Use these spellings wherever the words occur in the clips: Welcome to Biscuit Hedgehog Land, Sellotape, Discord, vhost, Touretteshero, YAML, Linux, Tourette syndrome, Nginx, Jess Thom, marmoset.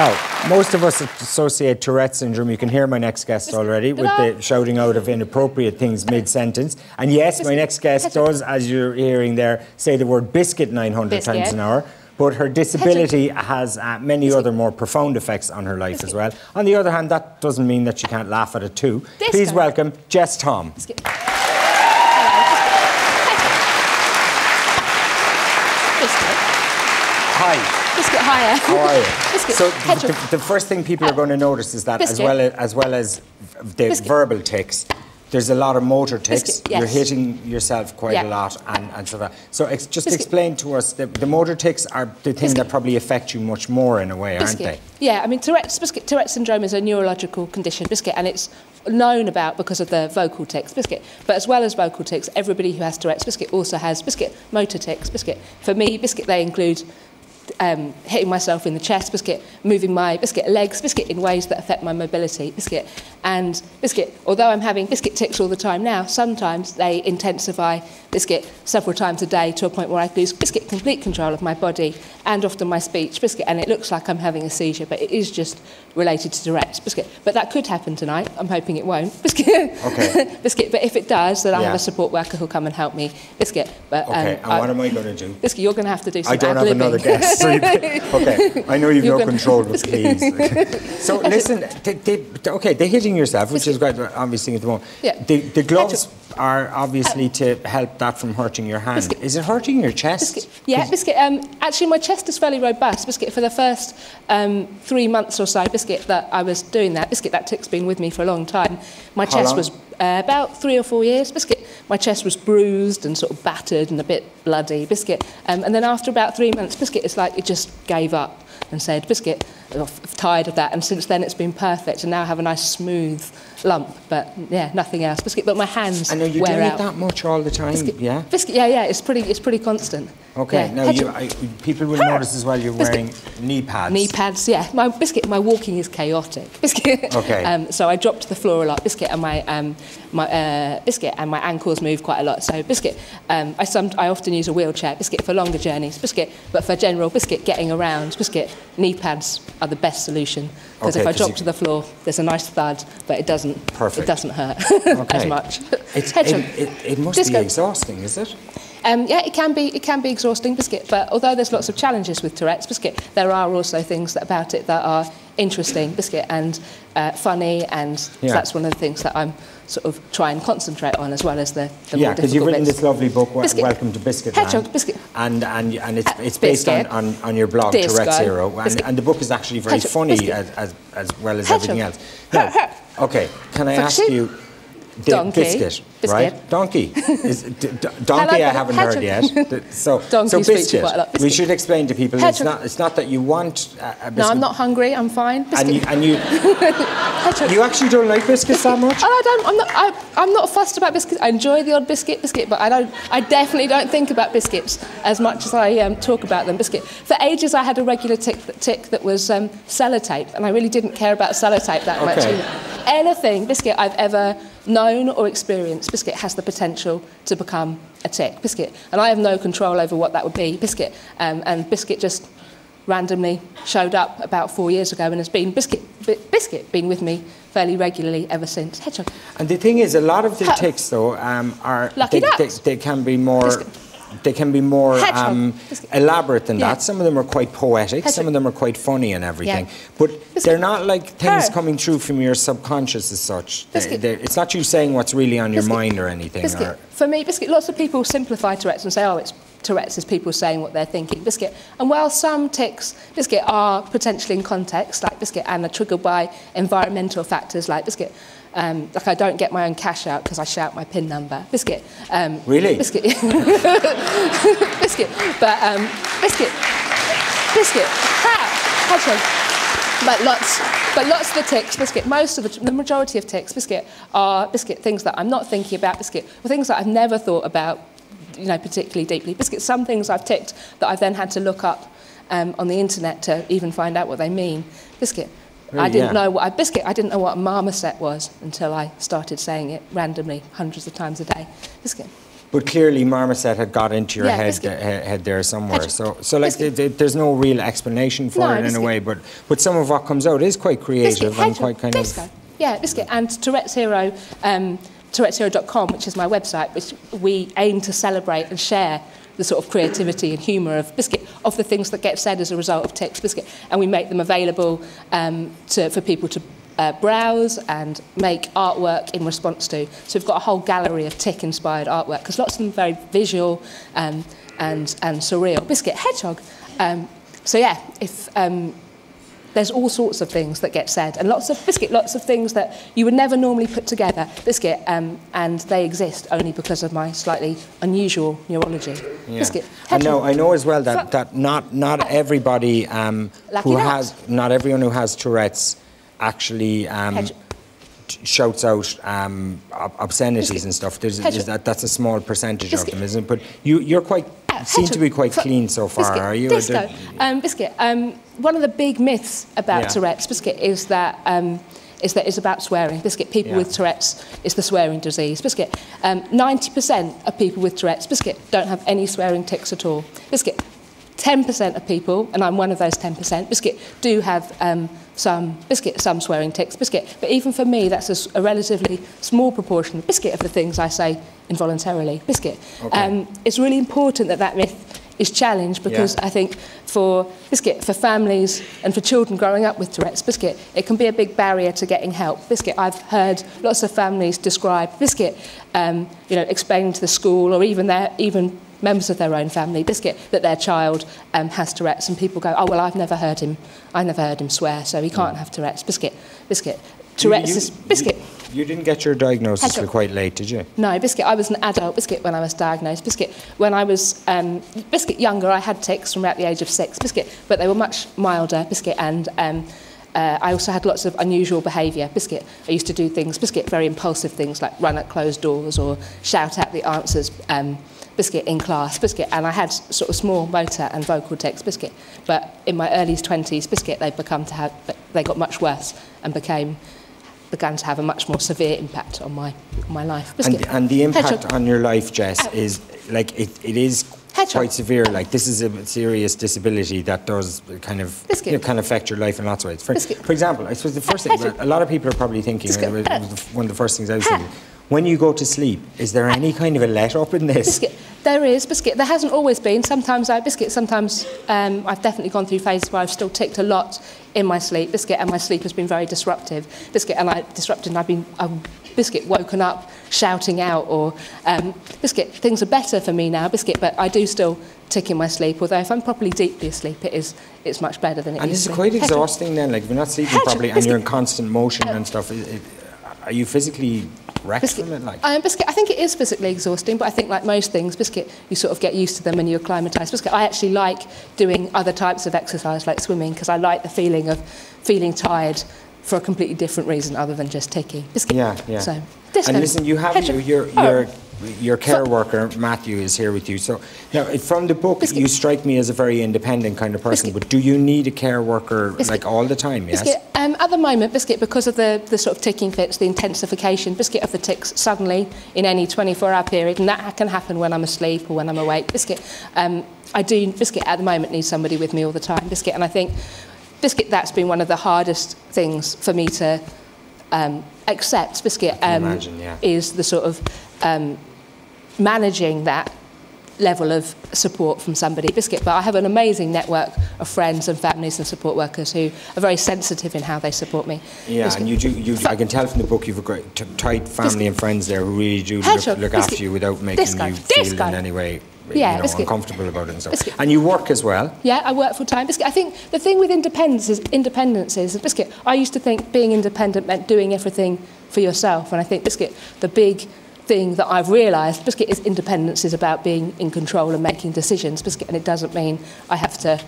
Now, most of us associate Tourette syndrome, you can hear my next guest already, with the shouting out of inappropriate things mid-sentence. And yes, my next guest does, as you're hearing there, say the word biscuit 900 times an hour. But her disability has many other more profound effects on her life as well. On the other hand, that doesn't mean that she can't laugh at it too. Please welcome Jess Thom. Hi. Biscuit higher. How are you? So the first thing people are going to notice is that as well as the verbal tics, there's a lot of motor tics. You're hitting yourself quite a lot and so that. So just explain to us, the motor tics are the things that probably affect you much more in a way, aren't they? Yeah, I mean, Tourette syndrome is a neurological condition, and it's known about because of the vocal tics, But as well as vocal tics, everybody who has Tourette's also has motor tics, For me, they include hitting myself in the chest, moving my legs, in ways that affect my mobility, and although I'm having tics all the time now, sometimes they intensify several times a day to a point where I lose complete control of my body and often my speech, and it looks like I'm having a seizure, but it is just related to Tourette's, But that could happen tonight. I'm hoping it won't, Okay. But if it does, then I'll have a support worker who'll come and help me, But okay. And what am I going to do? You're going to have to do some ad-libbing. I don't have another guess. Okay, I know you've no control, but please. So listen, they're hitting yourself, which is quite an obvious thing at the moment. The gloves are obviously to help that from hurting your hand. Is it hurting your chest? Actually, my chest is fairly robust. For the first 3 months or so, that I was doing that, that tic's been with me for a long time. My chest was about 3 or 4 years. My chest was bruised and sort of battered and a bit bloody. And then after about 3 months, it's like it just gave up and said, I'm tired of that. And since then, it's been perfect. And now I have a nice smooth lump, but yeah, nothing else. But my hands wear out. And are you doing it that much all the time? Yeah. Yeah. It's pretty constant. Okay. Yeah. Now people will notice as well. You're wearing knee pads. Knee pads. Yeah. My my walking is chaotic. Okay. So I drop to the floor a lot. And my my ankles move quite a lot. So I often use a wheelchair. For longer journeys. But for general getting around. Knee pads are the best solution, because if I drop to the floor, there's a nice thud, but it doesn't. It doesn't hurt as much. It must be exhausting, is it? Yeah, it can be. It can be exhausting, But although there's lots of challenges with Tourette's, there are also things about it that are interesting, and funny, and that's one of the things that I'm sort of try and concentrate on, as well as the more difficult bits. Yeah, because you've written this lovely book, Welcome to Biscuit Hedgehog Land, and it's based on your blog, Touretteshero, and the book is actually very funny as well as everything else. Now, okay, can I ask you? Donkey, right? Donkey. Donkey I haven't heard yet. So biscuit. We should explain to people, it's not that you want a biscuit. No, I'm not hungry, I'm fine. And you you actually don't like biscuits that much? Oh, I'm not fussed about biscuits. I enjoy the odd biscuit, but I definitely don't think about biscuits as much as I talk about them. For ages I had a regular tick that was sellotape, and I really didn't care about sellotape that much either. Anything I've ever known or experienced, has the potential to become a tick, and I have no control over what that would be, and just randomly showed up about 4 years ago and has been been with me fairly regularly ever since. And the thing is, a lot of the ticks though are they can be more elaborate than that. Some of them are quite poetic, some of them are quite funny and everything. But they're not like things coming through from your subconscious as such. It's not you saying what's really on your mind or anything. For me, lots of people simplify Tourette's and say, oh, it's Tourette's is people saying what they're thinking, And while some tics, are potentially in context, like and are triggered by environmental factors, like like I don't get my own cash out because I shout my PIN number. Really? But lots of the ticks, most of the majority of ticks, are things that I'm not thinking about, or things that I've never thought about, particularly deeply. Some things I've ticked that I've then had to look up on the internet to even find out what they mean. Really, I didn't know what a I didn't know what a marmoset was until I started saying it randomly hundreds of times a day. But clearly marmoset had got into your head there somewhere. So like there's no real explanation for it in a way, but some of what comes out is quite creative and quite kind of... Yeah, Biscuit. And Touretteshero, Touretteshero.com, which is my website, which we aim to celebrate and share the sort of creativity and humour of Biscuit, of the things that get said as a result of Text Biscuit. And we make them available for people to browse and make artwork in response to. So we've got a whole gallery of tick-inspired artwork, because lots of them are very visual and surreal. Biscuit Hedgehog. So yeah, if there's all sorts of things that get said, and lots of things that you would never normally put together, Biscuit, and they exist only because of my slightly unusual neurology. Yeah. Biscuit, I know as well that not everybody not everyone who has Tourette's actually shouts out obscenities and stuff. That's a small percentage of them, isn't it? But you're quite seem to be quite clean so far, are you? Biscuit, one of the big myths about Tourette's, Biscuit, is that it's about swearing. Biscuit, people with Tourette's, it's the swearing disease. Biscuit, 90% of people with Tourette's, Biscuit, don't have any swearing tics at all. Biscuit, 10% of people, and I'm one of those 10%, Biscuit, do have some swearing tics, Biscuit. But even for me, that's a relatively small proportion of Biscuit of the things I say involuntarily, Biscuit. Okay. It's really important that that myth is challenged, because I think for Biscuit, for families and for children growing up with Tourette's, Biscuit, it can be a big barrier to getting help. Biscuit, I've heard lots of families describe Biscuit, you know, explaining to the school or even members of their own family, Biscuit, that their child has Tourette's, and people go, oh, well, I never heard him swear, so he can't have Tourette's. Biscuit. Tourette's is... Biscuit. You didn't get your diagnosis till quite late, did you? No, Biscuit, I was an adult, Biscuit, when I was diagnosed. Biscuit, when I was... Biscuit, younger, I had tics from about the age of 6, Biscuit, but they were much milder, Biscuit, and... I also had lots of unusual behaviour, Biscuit. I used to do things, Biscuit, very impulsive things, like run at closed doors or shout out the answers, Biscuit, in class, Biscuit. And I had sort of small motor and vocal tics, Biscuit. But in my early 20s, Biscuit, they got much worse and began to have a much more severe impact on my life. Biscuit. And the impact on your life, Jess, is like it is quite severe. Like, this is a serious disability that does kind of can affect your life in lots of ways. For example, I suppose the first thing a lot of people are probably thinking, one of the first things I was thinking, when you go to sleep, is there any kind of a let-up in this? Biscuit, there is, Biscuit. There hasn't always been. Sometimes I've definitely gone through phases where I've still ticked a lot in my sleep, Biscuit, and my sleep has been very disruptive, Biscuit, and I've Biscuit, woken up shouting out, or Biscuit, things are better for me now, Biscuit, but I do still tick in my sleep, although if I'm properly deeply asleep, it's much better than it is. And it's quite exhausting then, like, if you're not sleeping properly and you're in constant motion and stuff, are you physically... Biscuit, I think it is physically exhausting, but I think, like most things, Biscuit, you sort of get used to them and you acclimatise. Biscuit, I actually like doing other types of exercise, like swimming, because I like the feeling of feeling tired for a completely different reason other than just ticking. Biscuit. Yeah. So, and listen, you have your care worker, Matthew, is here with you. So now, from the book, Biscuit, you strike me as a very independent kind of person, Biscuit, but do you need a care worker, Biscuit, like, all the time, yes? Biscuit, at the moment, Biscuit, because of the sort of ticking fits, the intensification, Biscuit, of the ticks suddenly in any 24-hour period, and that can happen when I'm asleep or when I'm awake, Biscuit, I do, Biscuit, at the moment, need somebody with me all the time, Biscuit, and I think, Biscuit, that's been one of the hardest things for me to accept, Biscuit, is the sort of... managing that level of support from somebody, Biscuit, but I have an amazing network of friends and families and support workers who are very sensitive in how they support me. Yeah, Biscuit. And I can tell from the book you've a great tight family Biscuit. And friends there who really do look after you without making you feel in any way uncomfortable about it and stuff. Biscuit. And you work as well. Yeah, I work full time. Biscuit, I think the thing with independence is, Biscuit, I used to think being independent meant doing everything for yourself, and I think, Biscuit, the big thing that I've realised, Biscuit, is independence is about being in control and making decisions, Biscuit, and it doesn't mean I have to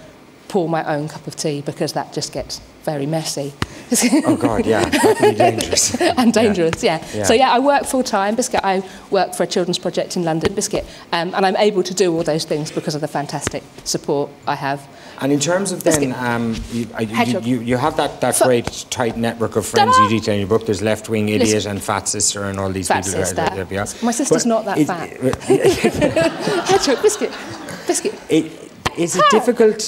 pour my own cup of tea, because that just gets very messy. Oh God, yeah, that can be dangerous. And dangerous, yeah. Yeah. So yeah, I work full time. Biscuit, I work for a children's project in London, Biscuit, and I'm able to do all those things because of the fantastic support I have. And in terms of then, you have that great tight network of friends you detail in your book. There's Left Wing Idiot and Fat Sister and all these people. My sister's not that fat. Hedgehog, Biscuit. Is it difficult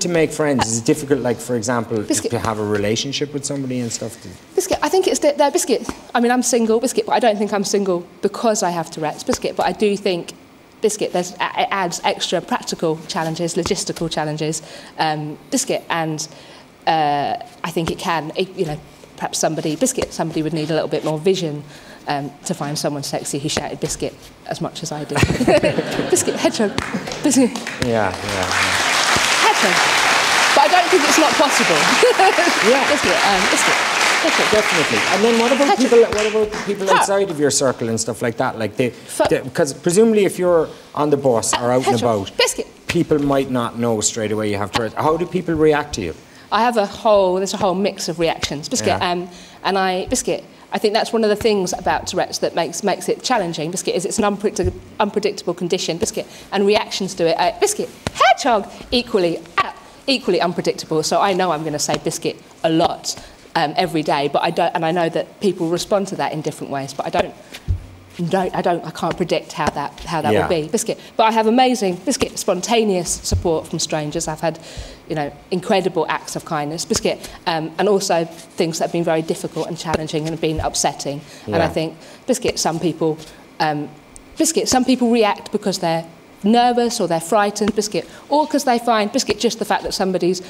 to make friends? Is it difficult, like, for example, to have a relationship with somebody and stuff? Biscuit, I think it's their Biscuit. I mean, I'm single, Biscuit, but I don't think I'm single because I have Tourette's, Biscuit. But I do think, Biscuit, it adds extra practical challenges, logistical challenges, Biscuit, and I think it can, you know, perhaps somebody, Biscuit, somebody would need a little bit more vision to find someone sexy who shouted Biscuit as much as I do. Biscuit, Hedgehog, Biscuit. Yeah. Hedgehog. But I don't think it's not possible. Yeah. Biscuit. Definitely. And then what about people? What about people outside of your circle and stuff like that? Like they, because presumably if you're on the bus or out and about, people might not know straight away you have Tourette's. How do people react to you? I have there's a whole mix of reactions, Biscuit. Yeah. I think that's one of the things about Tourette's that makes it challenging, Biscuit, is it's an unpredictable condition, Biscuit, and reactions to it, Biscuit, Hedgehog, equally unpredictable. So I know I'm going to say Biscuit a lot. Every day, but I don't, and I know that people respond to that in different ways. But I can't predict how that will be, Biscuit. But I have amazing, Biscuit, spontaneous support from strangers. I've had, you know, incredible acts of kindness, Biscuit, and also things that have been very difficult and challenging and have been upsetting. Yeah. And I think, Biscuit, some people react because they're nervous or they're frightened, Biscuit, or because they find, Biscuit, just the fact that somebody's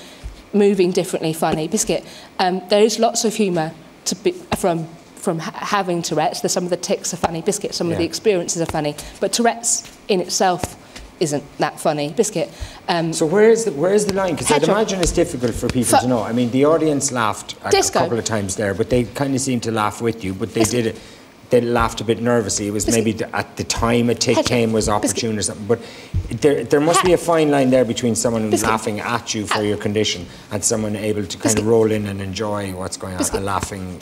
moving differently funny, Biscuit. There is lots of humour to be from having Tourette's. Some of the tics are funny, Biscuit. Some of the experiences are funny, but Tourette's in itself isn't that funny, Biscuit. So where's the line? Because I'd imagine it's difficult for people to know. I mean, the audience laughed a couple of times there, but they kind of seemed to laugh with you. But they did it. They laughed a bit nervously. It was maybe at the time a tick came was opportune or something. But there must be a fine line there between someone who's laughing at you for your condition and someone able to kind of roll in and enjoy what's going on and laughing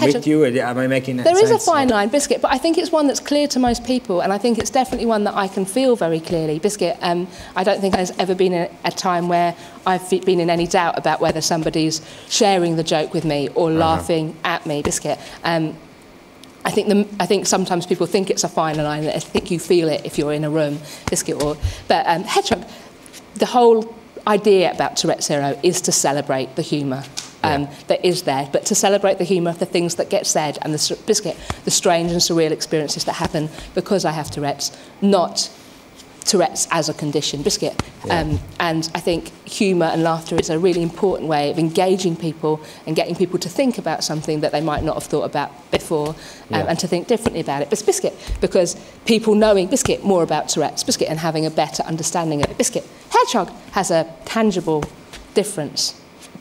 with you. Am I making that sense? There is a fine line, Biscuit, but I think it's one that's clear to most people, and I think it's definitely one that I can feel very clearly, Biscuit. I don't think there's ever been a time where I've been in any doubt about whether somebody's sharing the joke with me or laughing at me, Biscuit. I think sometimes people think it's a fine line. I think you feel it if you're in a room, Biscuit. But Hedgehog, the whole idea about Touretteshero is to celebrate the humour that is there, but to celebrate the humour of the things that get said and the the strange and surreal experiences that happen because I have Tourette's, not Tourette's as a condition, Biscuit. And I think humour and laughter is a really important way of engaging people and getting people to think about something that they might not have thought about before and to think differently about it. But Biscuit, because people knowing, Biscuit, more about Tourette's, Biscuit, and having a better understanding of it, Biscuit, Hedgehog has a tangible difference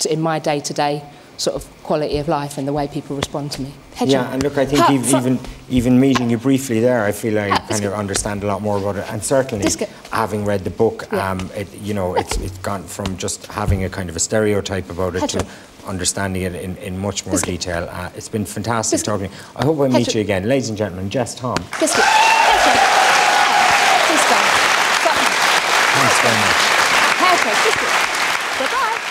in my day-to-day sort of quality of life and the way people respond to me. Hedgehog. Yeah, and look, I think even meeting you briefly there, I feel I kind of understand a lot more about it. And certainly, having read the book, you know, it's gone from just having a kind of a stereotype about it to understanding it in much more detail. It's been fantastic talking. I hope I meet you again. Ladies and gentlemen, Jess Thom. Thanks very much. Bye-bye.